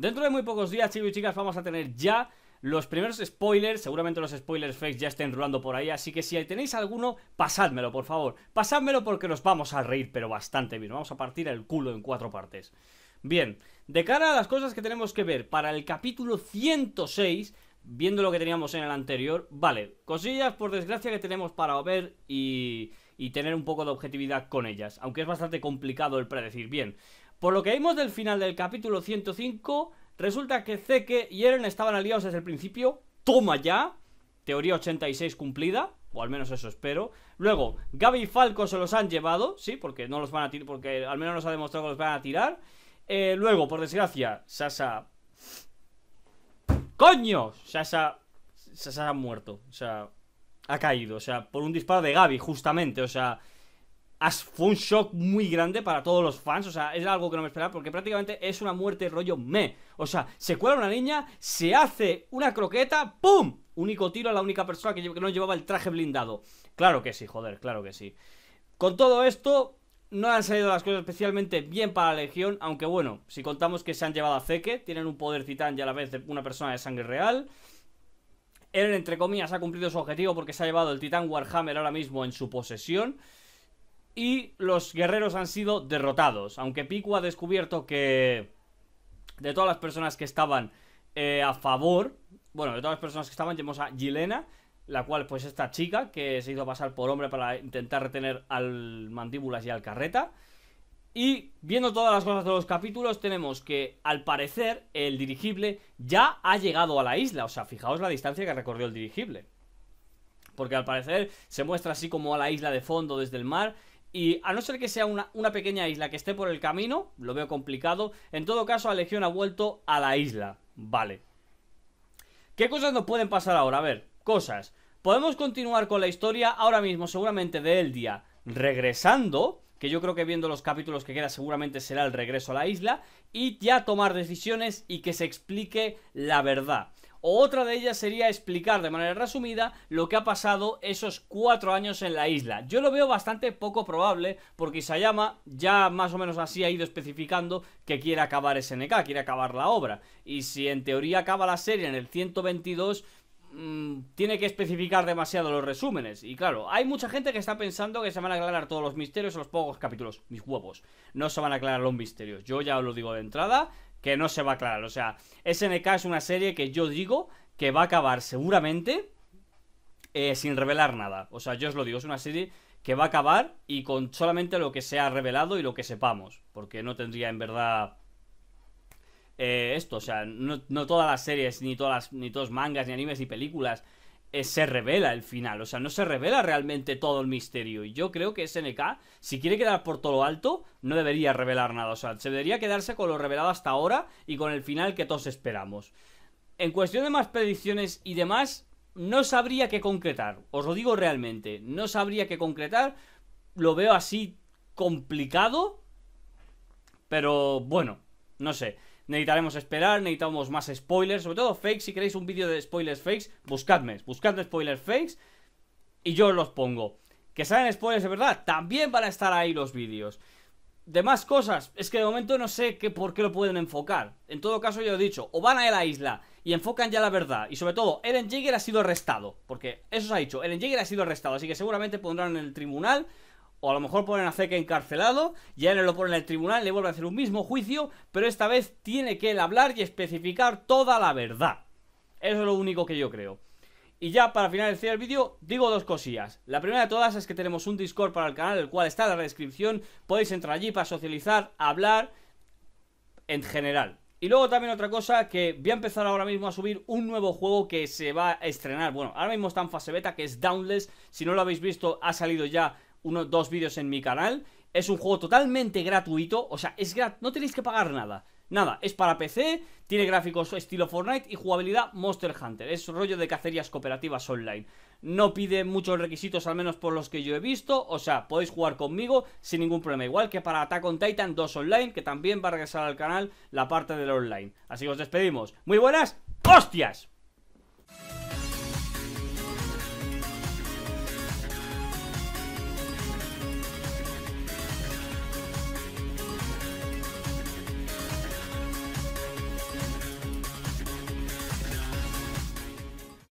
Dentro de muy pocos días, chicos y chicas, vamos a tener ya los primeros spoilers. Seguramente los spoilers fakes ya estén rulando por ahí, así que si tenéis alguno, pasádmelo, por favor. Pasádmelo porque nos vamos a reír, pero bastante bien. Vamos a partir el culo en 4 partes. Bien, de cara a las cosas que tenemos que ver para el capítulo 106, viendo lo que teníamos en el anterior, vale, cosillas por desgracia que tenemos para ver y tener un poco de objetividad con ellas, aunque es bastante complicado el predecir. Bien, por lo que vimos del final del capítulo 105, resulta que Zeke y Eren estaban aliados desde el principio. ¡Toma ya! Teoría 86 cumplida, o al menos eso espero. Luego, Gabi y Falco se los han llevado, sí, porque no los van a tirar, porque al menos nos ha demostrado que los van a tirar. Luego, por desgracia, Sasha... ¡Coño! Sasha ha muerto, o sea, ha caído, o sea, por un disparo de Gabi, justamente, o sea, fue un shock muy grande para todos los fans, o sea, es algo que no me esperaba, porque prácticamente es una muerte rollo meh, o sea, se cuela una niña, se hace una croqueta, ¡pum! Único tiro a la única persona que no llevaba el traje blindado. Claro que sí, joder, claro que sí. Con todo esto... no han salido las cosas especialmente bien para la Legión, aunque bueno, si contamos que se han llevado a Zeke, tienen un poder titán y a la vez una persona de sangre real. Eren, entre comillas, ha cumplido su objetivo porque se ha llevado el titán Warhammer ahora mismo en su posesión. Y los guerreros han sido derrotados, aunque Pico ha descubierto que de todas las personas que estaban a favor, bueno, de todas las personas que estaban, tenemos a Gilenna, la cual, pues, esta chica que se hizo pasar por hombre para intentar retener al Mandíbulas y al Carreta. Y viendo todas las cosas de los capítulos, tenemos que, al parecer, el dirigible ya ha llegado a la isla. O sea, fijaos la distancia que recorrió el dirigible, porque al parecer se muestra así como a la isla de fondo desde el mar. Y a no ser que sea una pequeña isla que esté por el camino, lo veo complicado. En todo caso, la Legión ha vuelto a la isla. Vale. ¿Qué cosas nos pueden pasar ahora? A ver, cosas. Podemos continuar con la historia ahora mismo, seguramente de Eldia regresando, que yo creo que viendo los capítulos que queda seguramente será el regreso a la isla, y ya tomar decisiones y que se explique la verdad. O otra de ellas sería explicar de manera resumida lo que ha pasado esos 4 años en la isla. Yo lo veo bastante poco probable, porque Isayama ya más o menos así ha ido especificando que quiere acabar SNK, quiere acabar la obra. Y si en teoría acaba la serie en el 122... tiene que especificar demasiado los resúmenes. Y claro, hay mucha gente que está pensando que se van a aclarar todos los misterios en los pocos capítulos. Mis huevos, no se van a aclarar los misterios. Yo ya os lo digo de entrada, que no se va a aclarar. O sea, SNK es una serie que yo digo que va a acabar seguramente sin revelar nada. O sea, yo os lo digo, es una serie que va a acabar y con solamente lo que se ha revelado y lo que sepamos, porque no tendría en verdad... esto, o sea, no todas las series, ni todos mangas, ni animes, ni películas se revela el final. O sea, no se revela realmente todo el misterio. Y yo creo que SNK, si quiere quedar por todo lo alto, no debería revelar nada. O sea, se debería quedarse con lo revelado hasta ahora y con el final que todos esperamos. En cuestión de más predicciones y demás, no sabría qué concretar. Os lo digo realmente, no sabría qué concretar. Lo veo así complicado, pero bueno, no sé. Necesitaremos esperar, necesitamos más spoilers, sobre todo fakes. Si queréis un vídeo de spoilers fakes, buscadme spoilers fakes y yo os los pongo. Que salen spoilers de verdad, también van a estar ahí los vídeos. De más cosas, es que de momento no sé por qué lo pueden enfocar. En todo caso, ya he dicho, o van a la isla y enfocan ya la verdad. Y sobre todo, Eren Jäger ha sido arrestado, porque eso se ha dicho, Eren Jäger ha sido arrestado, así que seguramente pondrán en el tribunal... o a lo mejor ponen a Zeke encarcelado, ya no lo ponen en el tribunal, le vuelve a hacer un mismo juicio, pero esta vez tiene que él hablar y especificar toda la verdad. Eso es lo único que yo creo. Y ya para finalizar el vídeo, digo 2 cosillas. La primera de todas es que tenemos un Discord para el canal, el cual está en la descripción. Podéis entrar allí para socializar, hablar, en general. Y luego también otra cosa, que voy a empezar ahora mismo a subir un nuevo juego que se va a estrenar. Bueno, ahora mismo está en fase beta, que es Dauntless. Si no lo habéis visto, ha salido ya... 1 o 2 vídeos en mi canal. Es un juego totalmente gratuito, o sea, no tenéis que pagar nada. Nada, es para PC, tiene gráficos estilo Fortnite y jugabilidad Monster Hunter. Es rollo de cacerías cooperativas online. No pide muchos requisitos, al menos por los que yo he visto. O sea, podéis jugar conmigo sin ningún problema. Igual que para Attack on Titan 2 online, que también va a regresar al canal la parte del online. Así que os despedimos. ¡Muy buenas hostias!